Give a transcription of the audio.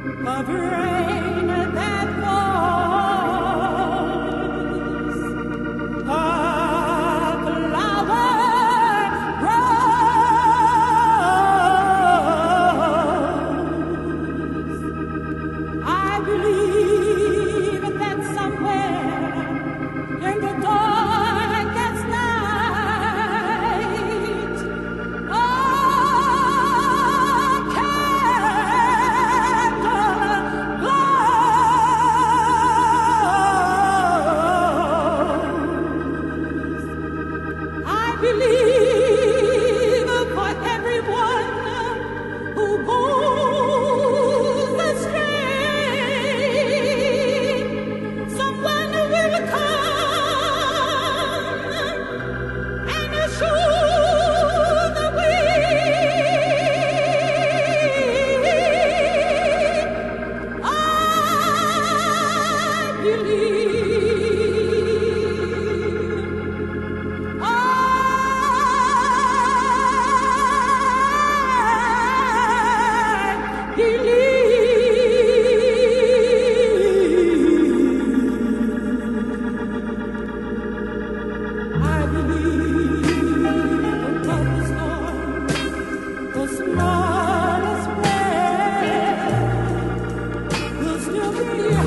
A brain that falls, a flower grows. I believe that somewhere in the darkest night, believe for everyone who goes astray, someone will come and show the way. I believe. I believe.